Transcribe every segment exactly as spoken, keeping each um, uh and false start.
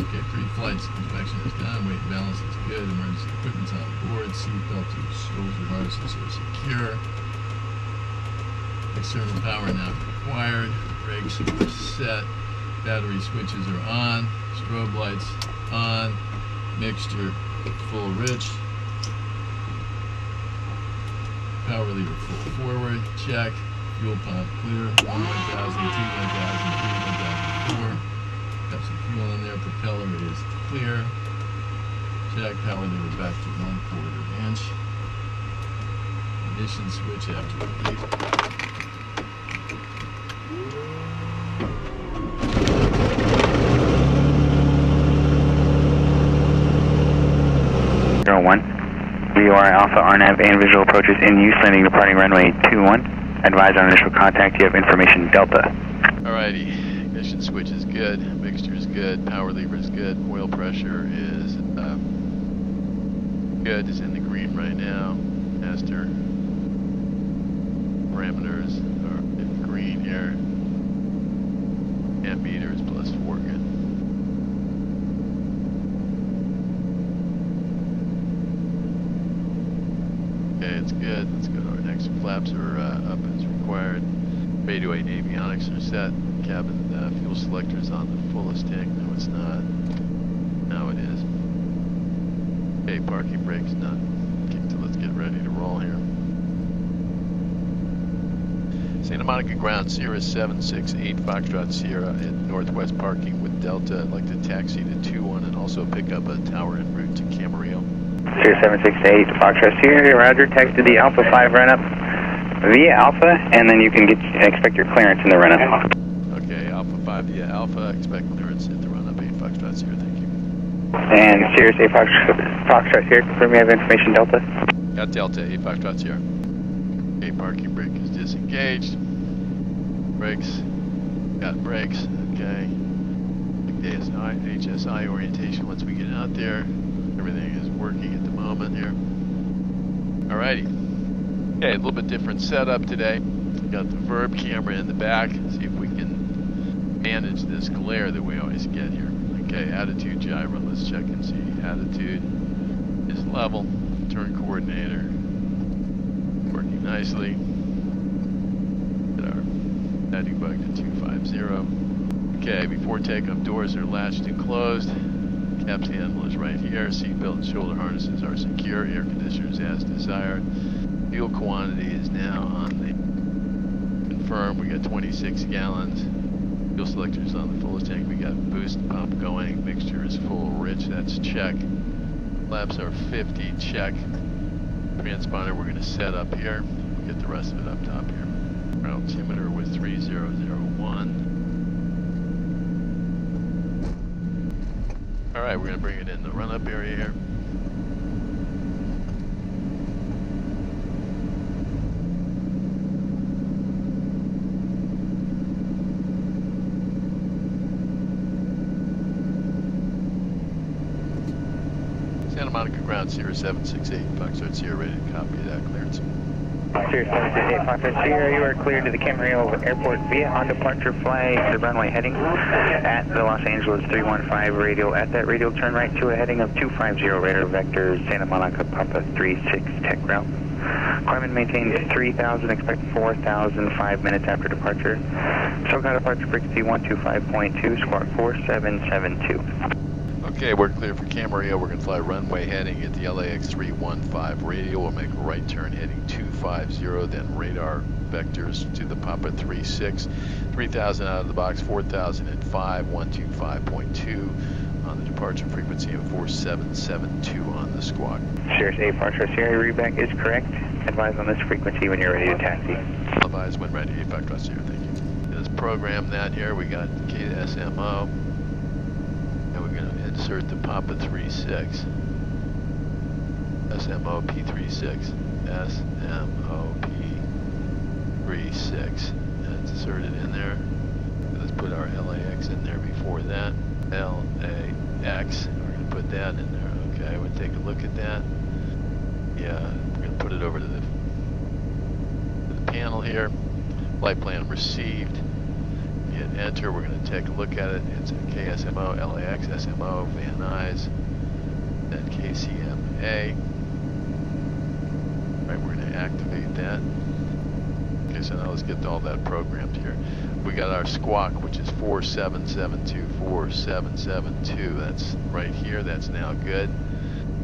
Okay, three flights, inspection is done, weight balance is good, emergency equipment's on board, seatbelt to shoulder harnesses are secure. External power not required, brakes are set, battery switches are on, strobe lights on, mixture full rich, power lever full forward, check, fuel pump clear, one thousand, two thousand, three thousand, four thousand. Got some fuel in there, propeller is clear. Check, power lever back to one quarter inch. Ignition switch after release. zero one, V O R Alpha, R N A V and visual approaches in use, landing departing runway two one. Advise on initial contact, you have information Delta. Alrighty. Ignition switch is good, mixture is good, power lever is good, oil pressure is uh, good, it's in the green right now. Master parameters are in green here. Ammeter is plus four, good. Okay, it's good. Let's go to our next. Flaps are uh, up as required. Radio and avionics are set. Cabin uh, fuel selector is on the fullest tank. No, it's not. Now it is. Okay, parking brake's not kicked, so let's get ready to roll here. Santa Monica ground, Sierra seven six eight, Foxtrot Sierra at Northwest parking with Delta. I'd like to taxi to two one and also pick up a tower en route to Camarillo. Sierra seven six eight, Foxtrot Sierra, roger, taxi to the Alpha five run up via Alpha, and then you can get expect your clearance in the run up. Okay, Alpha five via Alpha, expect clearance at the run up eight Foxtrot Sierra, thank you. And Sierra eight Foxtrot Sierra, confirm you have information Delta. Got Delta, eight Foxtrot Sierra. Okay, parking brake is disengaged. Brakes, got brakes, okay. H S I orientation once we get out there. Everything is working at the moment here. Alrighty. Okay, a little bit different setup today. Got the verb camera in the back. See if we can manage this glare that we always get here. Okay, attitude gyro. Let's check and see. Attitude is level. Turn coordinator working nicely. Get our heading bug to two five zero. Okay, before takeoff, doors are latched and closed. Cap's handle is right here. Seatbelt and shoulder harnesses are secure. Air conditioners as desired. Fuel quantity is now on the confirm. We got twenty-six gallons. Fuel selectors on the fullest tank. We got boost pump going. Mixture is full rich. That's check. Flaps are fifty. Check. Transponder we're going to set up here. We'll get the rest of it up top here. Our altimeter was three zero zero one. Alright, we're going to bring it in the run up area here. Sierra seven six eight, Foxtrot Sierra, ready to copy that clearance. Sierra seven six eight, Foxtrot Sierra, you are cleared to the Camarillo Airport via on departure flight to runway heading at the Los Angeles three one five radial. At that radial, turn right to a heading of two five zero radar vector Santa Monica Papa thirty-six tech route. Requirement maintained three thousand, expect four thousand five minutes after departure. SoCal departure frequency one two five point two, squawk four seven seven two. Okay, we're clear for Camarillo. We're going to fly runway heading at the L A X three one five radial. We'll make a right turn heading two five zero, then radar vectors to the Papa thirty-six. three thousand out of the box, four thousand five, one two five point two on the departure frequency, and four seven seven two on the squawk. Sirius eight, Foxtrot Sierra, readback is correct. Advise on this frequency when you're ready to taxi. Advise when ready, eight Foxtrot Sierra, thank you. Let's program that here. We got K S M O. Insert the Papa thirty-six. S M O P thirty-six. S M O P thirty-six. That's inserted in there. Let's put our L A X in there before that. L A X. We're going to put that in there. Okay, we'll take a look at that. Yeah, we're going to put it over to the, to the panel here. Flight plan received. Get enter, we're going to take a look at it. It's K S M O, L A X, S M O, Van Nuys, then K C M A. All right, we're going to activate that. Okay, so now let's get all that programmed here. We got our squawk, which is four seven seven two four seven seven two. That's right here. That's now good.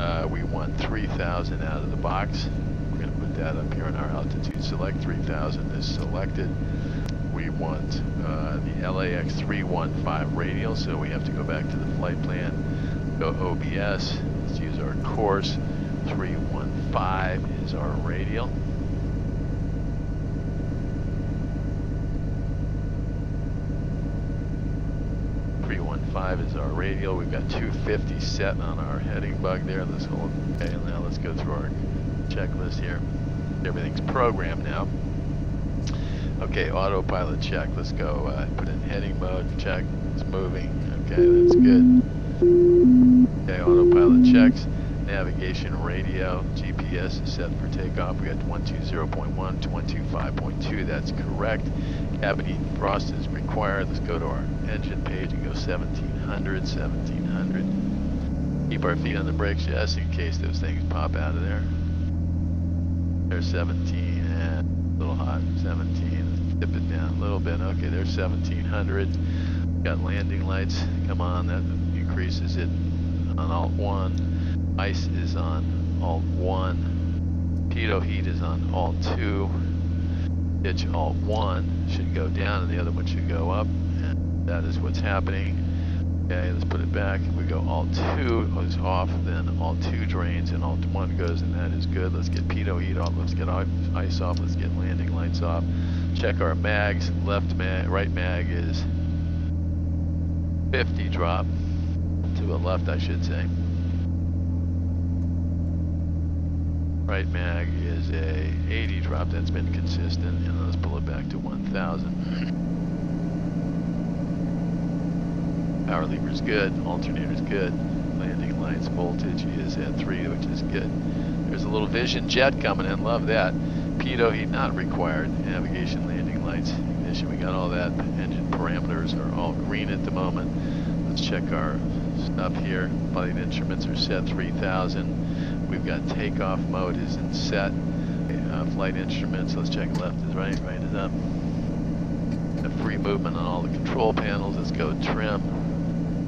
Uh, we want three thousand out of the box. We're going to put that up here in our altitude select. three thousand is selected. We want uh, the L A X three one five radial, so we have to go back to the flight plan, go O B S, let's use our course. three one five is our radial. three one five is our radial. We've got two fifty set on our heading bug there. Let's hold. Okay, and now let's go through our checklist here. Everything's programmed now. Okay, autopilot check. Let's go uh, put in heading mode, check, it's moving. Okay, that's good. Okay, autopilot checks. Navigation radio, G P S is set for takeoff. We got one two zero point one, one two five point two, that's correct. Cabin heat and frost is required. Let's go to our engine page and go seventeen hundred, seventeen hundred. Keep our feet on the brakes just in case those things pop out of there. There's seventeen, and a little hot, seventeen. Dip it down a little bit. Okay, there's seventeen hundred. Got landing lights, come on, that increases it on alt one. Ice is on alt one, Pitot heat is on alt two, pitch alt one should go down and the other one should go up, and that is what's happening. Okay, let's put it back. We go alt two is off, then alt two drains and alt one goes, and that is good. Let's get Pitot heat off, let's get ice off, let's get landing lights off. Check our mags. Left mag, right mag is fifty drop, to the left I should say. Right mag is a eighty drop, that's been consistent, and let's pull it back to one thousand. Power lever's good, alternator's good, landing lights voltage is at three, which is good. There's a little Vision jet coming in, love that. Pitot heat not required, navigation, landing lights, ignition, we got all that. Engine parameters are all green at the moment. Let's check our stuff here. Flight instruments are set three thousand. We've got takeoff mode is in set. Uh, flight instruments, let's check left is right, right is up. The free movement on all the control panels, let's go trim,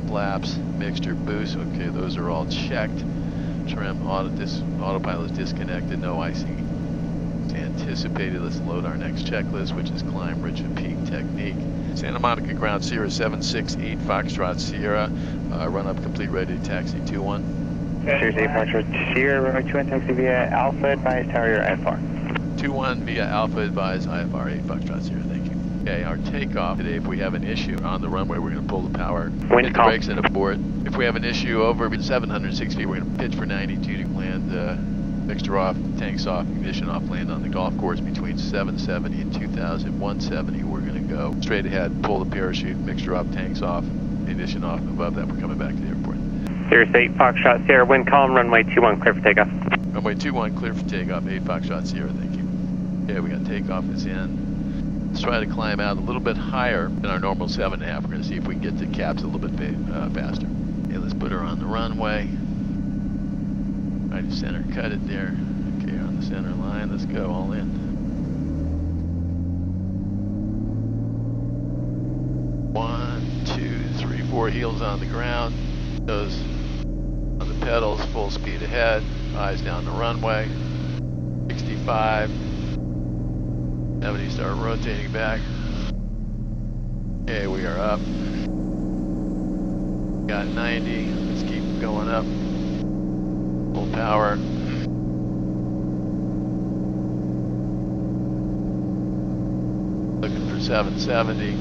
flaps, mixture, boost. Okay, those are all checked. Trim, auto dis autopilot is disconnected, no icing anticipated. Let's load our next checklist, which is climb, ridge, and peak technique. Santa Monica ground, Sierra seven six eight, Foxtrot Sierra. Uh, run up, complete, ready, taxi two one. Sierra eight Foxtrot Sierra, runway two one, taxi via Alpha, advise tower your I F R. two one via Alpha, advise I F R eight Foxtrot Sierra, thank you. Okay, our takeoff today, if we have an issue on the runway, we're going to pull the power, wind hit the brakes and abort. If we have an issue over seven hundred sixty, we're going to pitch for ninety-two to land, uh, mixture off, tanks off, ignition off, land on the golf course between seven seventy and two thousand, one seventy. We're going to go straight ahead, pull the parachute, mixture off, tanks off, ignition off, above that, we're coming back to the airport. Sirius eight Foxtrot Sierra, wind calm, runway two one, clear for takeoff. Runway two one, clear for takeoff, eight Foxtrot Sierra, thank you. Yeah, we got takeoff is in. Let's try to climb out a little bit higher than our normal seven and a half. We're going to see if we can get the cabs a little bit uh, faster. Okay, let's put her on the runway. Right of center, cut it there. Okay, on the center line, let's go all in. One, two, three, four, heels on the ground. Those on the pedals, full speed ahead, eyes down the runway, sixty-five, seventy, start rotating back. Okay, we are up, got ninety, let's keep going up, full power. Looking for seven seventy.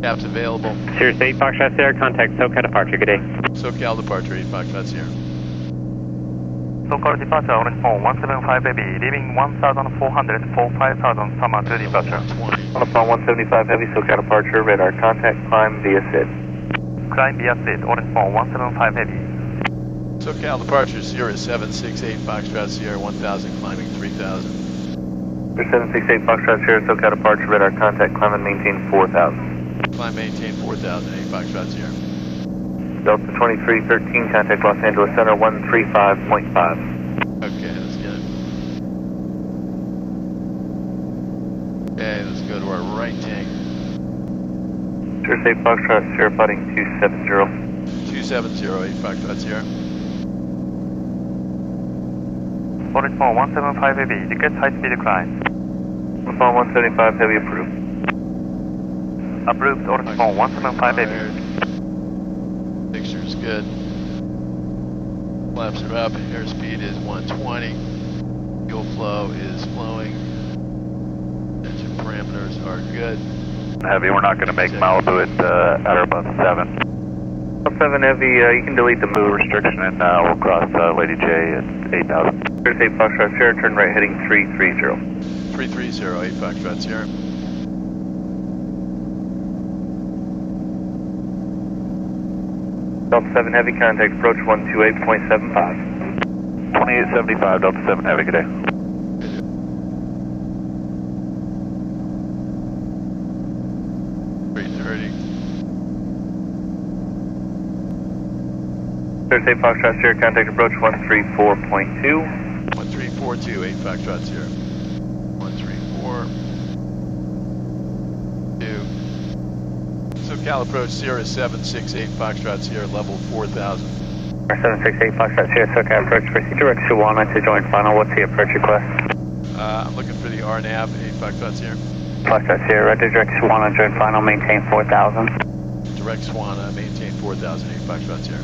Caps available. Sirius eight Foxtrot Sierra, contact SoCal departure, good day. SoCal departure, eight Foxtrot Sierra. SoCal departure, orange phone, one seven five Heavy, leaving one thousand four hundred for five thousand, summer to departure. Orange phone, one seven five Heavy, SoCal departure, radar, contact, climb via S I D. Climb via S I D, orange phone, one seven five Heavy. SoCal departure Sierra seven six eight Foxtrot Sierra one thousand climbing three thousand. seven six eight Foxtrot Sierra SoCal departure radar contact climb and maintain four thousand. Climb maintain four thousand eight Foxtrot Sierra. Delta twenty-three thirteen contact Los Angeles Center one three five point five. Okay, that's good. Okay, let's go to our right tank. Sure safe Foxtrot Sierra putting two seven zero. two seven zero eight Foxtrot Sierra. Waterfall one seven five Heavy, request high speed climb. Waterfall one seven five Heavy approved. Approved, waterfall one seven five Heavy. Picture's good. Flaps are up, airspeed is one twenty. Fuel flow is flowing. Engine parameters are good. Heavy, we're not going to make seven. Malibu at, uh, at about seven. seven Heavy, uh, you can delete the move restriction and uh, we'll cross uh, Lady J at eight thousand. eight Foxtrot Sierra, turn right heading three three zero. three three zero, eight Foxtrot Sierra. Delta seven Heavy, contact approach one two eight point seven five. twenty-eight seventy-five, Delta seven Heavy, good day. Thursday Foxtrot Sierra, contact approach one three four point two. one three four two, eight Foxtrot Sierra. one three four two. SoCal approach Sierra seven six eight Foxtrot Sierra, level four thousand. seven six eight Foxtrot Sierra, SoCal approach, proceed direct Suwana to join final. What's the approach request? Uh, I'm looking for the R N A V, eight Foxtrot Sierra. Foxtrot Sierra, right to direct Suwana, join final, maintain four thousand. Direct Suwana, maintain four thousand, eight Foxtrot Sierra.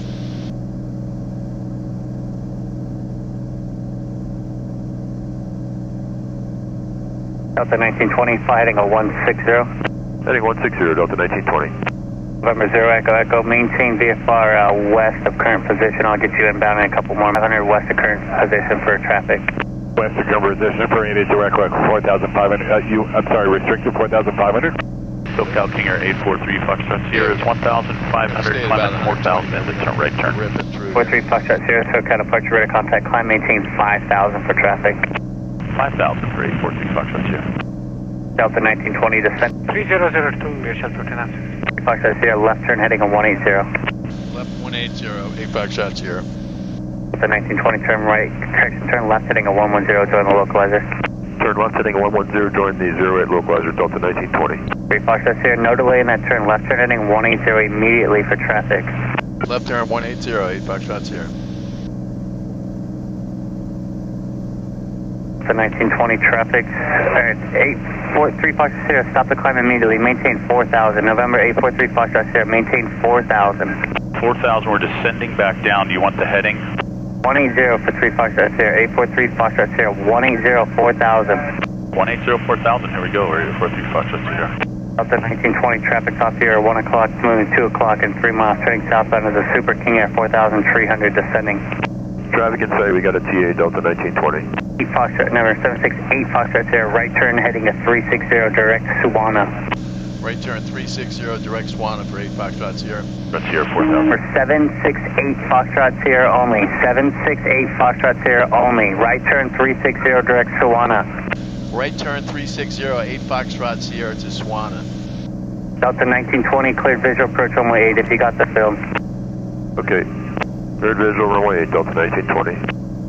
Delta nineteen twenty, fly heading a one six zero. Heading one six zero, Delta nineteen twenty. November zero, echo, echo, maintain V F R uh, west of current position. I'll get you inbound in a couple more. one hundred west of current position for traffic. West of current position for N H echo, echo, four thousand five hundred. Uh, you, I'm sorry, restricted four thousand five hundred. SoCal King Air eight four three Foxtrot Sierra is one thousand five hundred, climbing four thousand, at least turn right turn. four three Foxtrot Sierra, SoCal departure, radar contact, climb, maintain five thousand for traffic. five thousand for eight four three Foxtrot Sierra. Delta nineteen twenty, descent. three zero zero two, Air Shuttle ten answers. Foxtrot Sierra, left turn heading on one eight zero. Left one eight zero, eight Foxtrot Sierra. Delta nineteen twenty, turn right, correction, turn left heading on one one zero, join the localizer. Turn left heading on one one zero, join the zero eight localizer, Delta nineteen twenty. three Foxtrot Sierra, no delay in that turn, left turn heading one eight zero immediately for traffic. Left turn one eight zero, eight Foxtrot Sierra. The nineteen twenty traffic, uh, eight four three Foxtrot Sierra, stop the climb immediately, maintain four thousand. November eight four three Foxtrot Sierra, maintain four thousand. four thousand, we're descending back down, do you want the heading? one eight zero for three Foxtrot Sierra, eight four three Foxtrot Sierra, one eight zero, four thousand. one eight zero, four thousand, here we go, we're at four three Foxtrot Sierra. Delta nineteen twenty traffic, top here, one o'clock, moving two o'clock and three miles, turning southbound to the Super King Air four thousand three hundred descending. Traffic inside, we got a T A, Delta nineteen twenty. eight Foxtrot, number seven six eight Foxtrot Sierra, right turn heading at three six zero, direct Suwana. Right turn three six zero, direct Suwana for eight Foxtrot Sierra. That's here, four thousand. For seven six eight Foxtrot Sierra only, seven six eight Foxtrot Sierra only, right turn three six zero, direct Suwana. Right turn three six zero, eight Foxtrot Sierra to Suwana. Delta nineteen twenty, cleared visual approach runway eight if you got the film. Okay. Third visual runway eight, Delta nineteen twenty.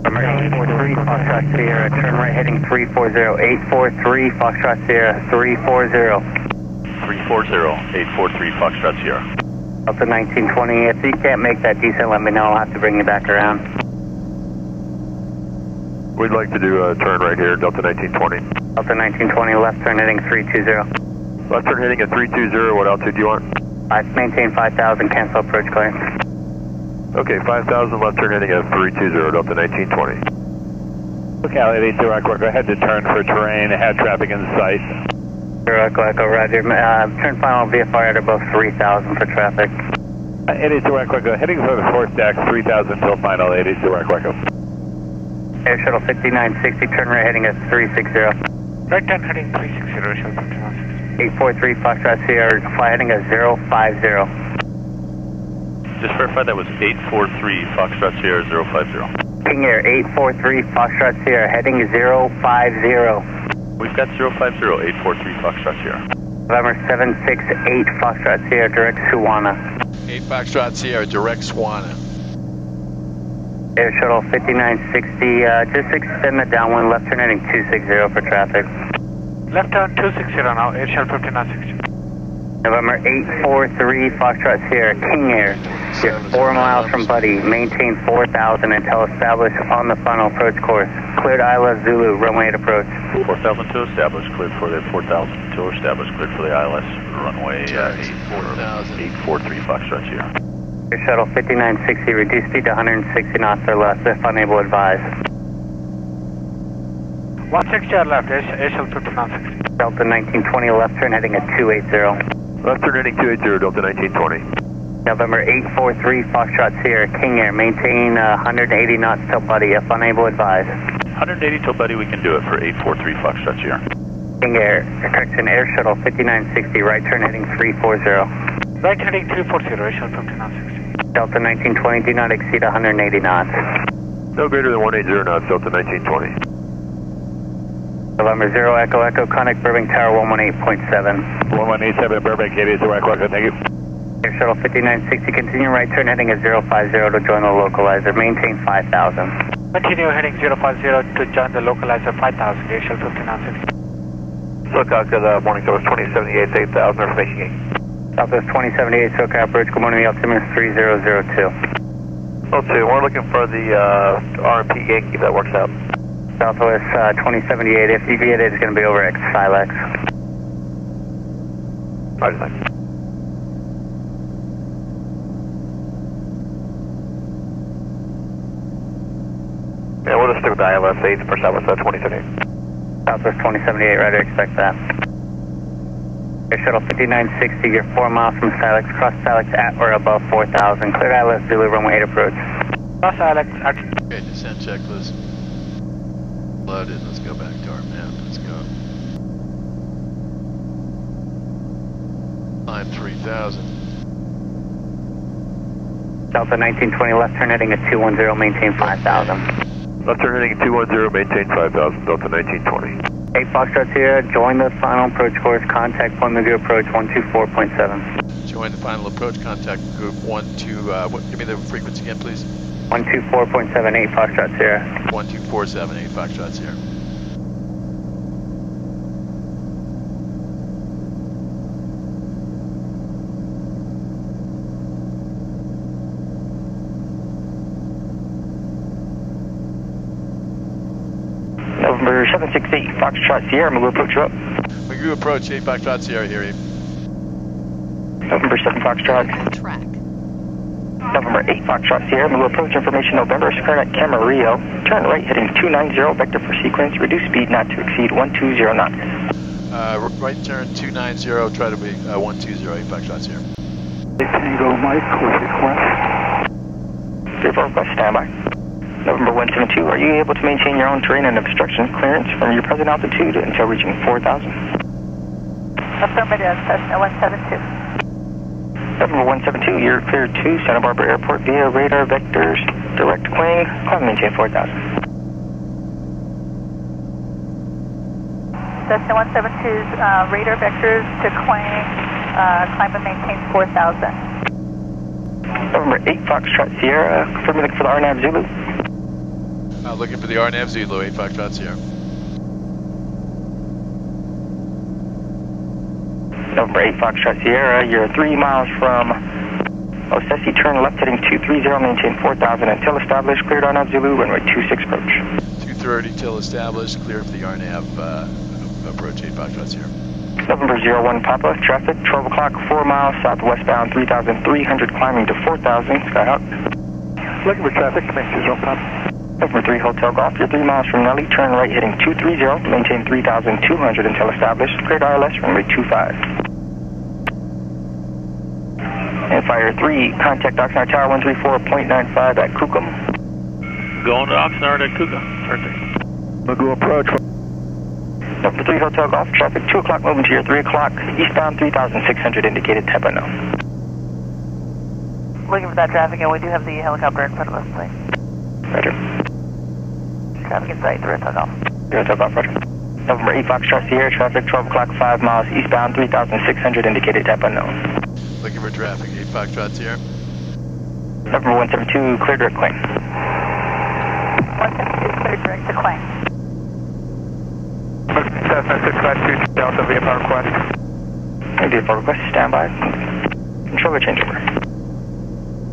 Emergency eight four three Foxtrot Sierra, turn right heading three four zero, eight four three Foxtrot Sierra, three four zero. three four zero, eight four three Foxtrot Sierra. Delta nineteen twenty, if you can't make that descent, let me know, I'll have to bring you back around. We'd like to do a turn right here, Delta nineteen twenty. Delta nineteen twenty, left turn heading three two zero. Left turn heading at three two zero, what altitude do you want? I maintain five thousand, cancel approach clearance. Okay, five thousand left turn heading at three two zero, Delta nineteen twenty. SoCal eight eight zero, echo, echo, head to turn for terrain, had traffic in sight. Echo, echo, roger. Uh, turn final V F R at above three thousand for traffic. Uh, eight eight zero, echo, echo, heading for the four stack, three thousand till final, eight eight zero, echo, echo. Air Shuttle fifty-nine sixty, turn right heading at three six zero. Right turn heading three six zero, Air Shuttle eight four three Foxtrot Sierra, fly heading at zero five zero. Just verify that was eight four three Foxtrot Sierra zero five zero. King Air eight four three Foxtrot Sierra, heading zero five zero. We've got zero five zero, eight four three Foxtrot Sierra. November seven six eight Foxtrot Sierra, direct Suwana. eight Foxtrot Sierra, direct Suwana. Air Shuttle fifty-nine sixty, uh, just extend the downwind, left turn heading two six zero for traffic. Left turn two six zero now, Air Shuttle fifty-nine sixty. November eight four three Foxtrot Sierra, King Air. You're four miles from Buddy. Maintain four thousand until established on the funnel approach course. Cleared I L S Zulu, runway eight approach. four thousand to establish, cleared for the four thousand to establish, cleared for the I L S runway uh, eight four three Foxtrot Sierra. Air Shuttle fifty-nine sixty, reduce speed to one hundred sixty knots or less if unable to advise. one sixty or left, Air Shuttle fifty-nine sixty. Delta nineteen twenty, left turn heading at two eight zero. Left turn heading two eight zero, Delta nineteen twenty. November eight four three Foxtrot Sierra, King Air, maintain uh, one hundred eighty knots till Buddy, if unable advise. one hundred eighty till Buddy, we can do it for eight four three Foxtrot Sierra. King Air, correction, Air Shuttle fifty-nine sixty, right turn heading three four zero. Right turn heading three four zero, Air Shuttle fifty-nine sixty. Delta nineteen twenty, do not exceed one hundred eighty knots. No greater than one eighty knots, Delta nineteen twenty. November zero Echo Echo, connect Burbank Tower one eighteen point seven. one one eight seven Burbank, it is zero Echo Echo, thank you. Air Shuttle fifty-nine sixty, continue right turn heading at zero five zero to join the localizer, maintain five thousand. Continue heading zero five zero to join the localizer five thousand, Air Shuttle fifty-nine sixty. SoCal to the morning service twenty seventy-eight, eight thousand, information gain. Southwest twenty seventy-eight, SoCal approach, good morning, the altimeter is three zero zero two. oh two, we're looking for the uh, R M P gain, if that works out. Southwest uh, twenty seventy-eight, if you get it, it's going to be over at Silex. Roger that. Yeah, we'll just stick with the I L S eight for Southwest uh, twenty seventy-eight. Southwest twenty seventy-eight, right, I expect that. Air Shuttle fifty-nine sixty, you're four miles from Silex, cross Silex at or above four thousand. Clear I L S Zulu, runway eight approach. Cross Silex at... Okay, descent checklist. Loaded. Let's go back to our map. Let's go. Climb three thousand. Delta nineteen twenty, left turn heading at two ten, maintain five thousand. Left turn heading at two ten, maintain five thousand, Delta nineteen twenty. eight Foxtrot Sierra, join the final approach course, contact Point Magoo approach one two four point seven. Join the final approach, contact group one two, uh, what, give me the frequency again, please. one two four point seven eight Foxtrot Sierra. one two four point seven eight Foxtrot Sierra. November seven six eight Foxtrot Sierra, Magoo approach you up. Magoo approach eight Foxtrot Sierra, hear you. November seven Foxtrot. Track. November eight Foxtrot Sierra, Malibu approach information November, current at Camarillo, turn right heading two ninety, vector for sequence, reduce speed not to exceed one two zero knots. Uh, right turn two ninety, try to be uh, one two zero, eight Foxtrot Sierra. Tango Mike, with request. three four request, standby. November one seven two, are you able to maintain your own terrain and obstruction clearance from your present altitude until reaching four thousand? Affirmative, Cessna one seven two. November one seven two, you're cleared to Santa Barbara Airport via radar vectors, direct Quang, climb maintain four thousand. Cessna one seven two's uh, radar vectors to Quang, uh, climb and maintain four thousand. November eight Foxtrot Sierra, confirm you're looking for the R N A V Zulu. Uh, looking for the R N A V Zulu, eight Foxtrot Sierra. November eight Foxtrot Sierra, you're three miles from Ossesi, turn left heading two thirty, maintain four thousand until established, cleared R N A V Zulu, runway two six approach. two thirty till established, cleared for the R N A V uh, approach eight Foxtrot Sierra. November zero one Papa, traffic, twelve o'clock, four miles, southwestbound three thousand three hundred, climbing to four thousand, Skyhawk. Looking for traffic, command zero one Papa. November three Hotel Golf, you're three miles from Nelly, turn right heading two thirty, maintain three thousand two hundred until established, cleared I L S, runway two five. And fire three, contact Oxnard Tower one three four point nine five at Kukum. Going to Oxnard at Kukum. Perfect. Magoo approach. Number three Hotel Golf, traffic two o'clock moving to your three o'clock, eastbound three thousand six hundred indicated Tepano. looking for that traffic, and we do have the helicopter in front of us, please. Roger. Traffic in sight, direct takeoff. Direct takeoff, roger. November eight Foxtrot Sierra, traffic twelve o'clock, five miles eastbound, three thousand six hundred, indicated tap unknown. Looking for traffic, eight Foxtrot Sierra. November one seven two, clear direct Quang. one seven two, clear direct to Quang. Cessna six five two, Delta V F R request. V F R request, standby. Controller changeover.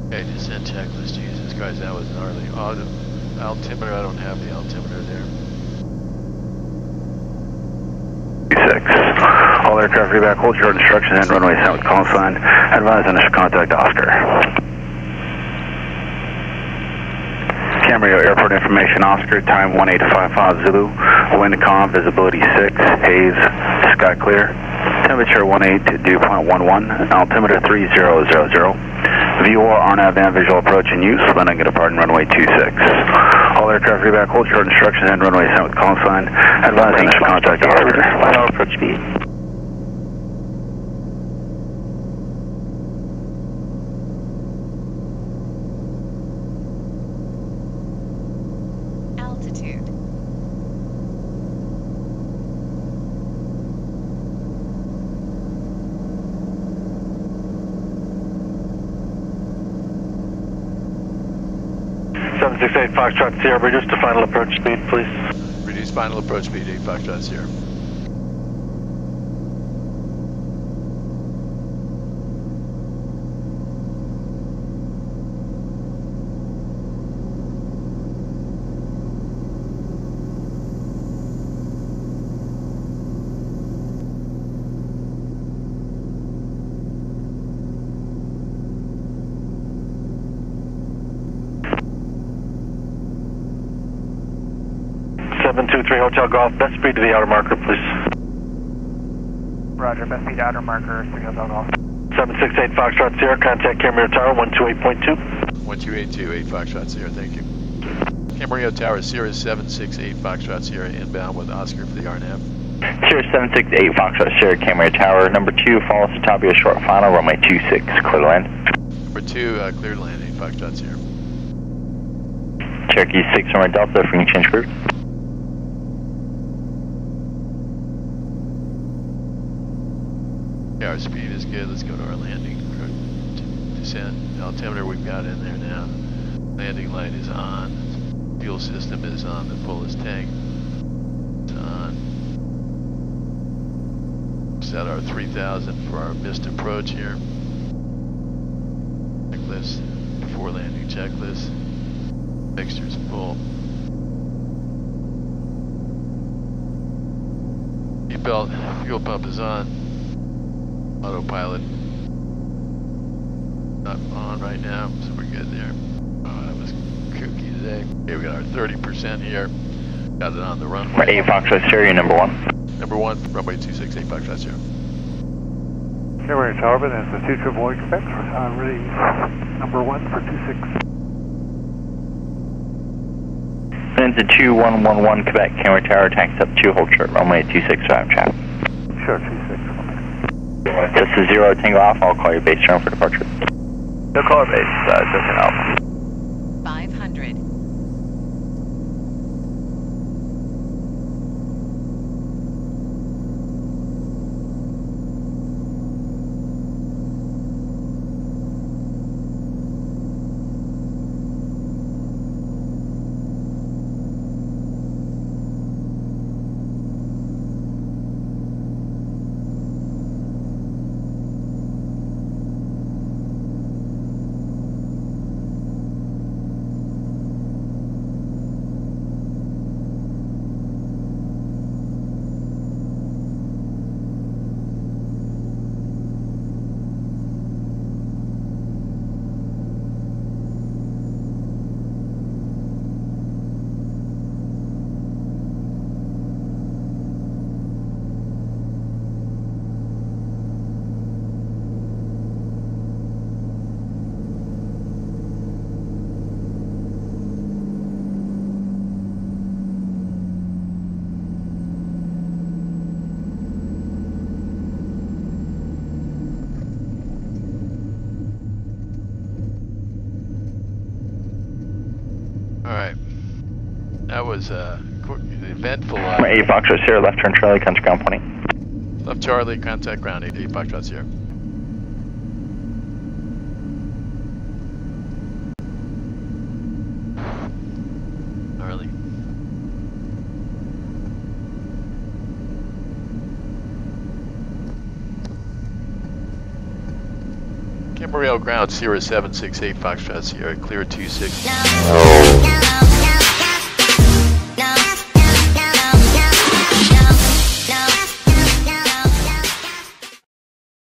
Okay, descent checklist, Jesus Christ, that was gnarly. Auto, altimeter, I don't have the altimeter there. Six. All aircraft reback, hold your instruction and runway sound with call sign. Advise initial contact Oscar. Camarillo Airport information Oscar, time one eight five five Zulu, wind calm, visibility six, haze, sky clear, temperature eighteen, dew point one one, altimeter three thousand. V O R R N A V and visual approach in use, landing at a pardon runway two six. All aircraft reback, hold your instructions and runway sound with call sign. Advise initial contact Oscar. Final approach speed. seven six eight Foxtrot Sierra, reduce to final approach speed, please. Reduce final approach speed, eight Foxtrot Sierra. seven two three Hotel Golf, best speed to the outer marker, please. Roger, best speed to outer marker, three Hotel Golf. seven six eight Foxtrot Sierra, contact Camarillo Tower, one two eight point two. one two eight point two, eight Foxtrot Sierra, thank you. Camarillo Tower, Sierra seven six eight Foxtrot Sierra, inbound with Oscar for the R N A V. Sierra seven six eight Foxtrot Sierra, Camarillo Tower, number two, follows to top of your short final, runway two six, clear to land. Number two, uh, clear to land, eight Foxtrot Sierra. Cherokee six, runway Delta, if we can change group. Our speed is good. Let's go to our landing. Descent altimeter we've got in there now. Landing light is on. Fuel system is on. The fullest tank is on. Set our three thousand for our missed approach here. Checklist. Before landing checklist. Fixtures full. Seatbelt. Fuel pump is on. Autopilot not on right now, so we're good there. Oh, that was kooky today. Okay, we got our thirty percent here. Got it on the runway. eight Foxtrot Sierra, number one. Number one, runway two six, eight Foxtrot Sierra. Camarillo Tower, that's the two triple one Quebec. I'm ready, number one for two six. Then to two one one one Quebec, Camarillo Tower, taxi up two, hold short runway two six, five traffic. Sure, two six. This is zero Tango Alpha, I'll call your base turn for departure. You'll call our base, uh, just an Alpha. five hundred. Alright. That was uh, eventful. Uh, eight Foxtrot Sierra, left turn Charlie, contact ground twenty. Left Charlie, contact ground eight, eight Foxtrot Sierra. Early. Camarillo ground Sierra seven six eight Foxtrot Sierra, clear two six. No. No.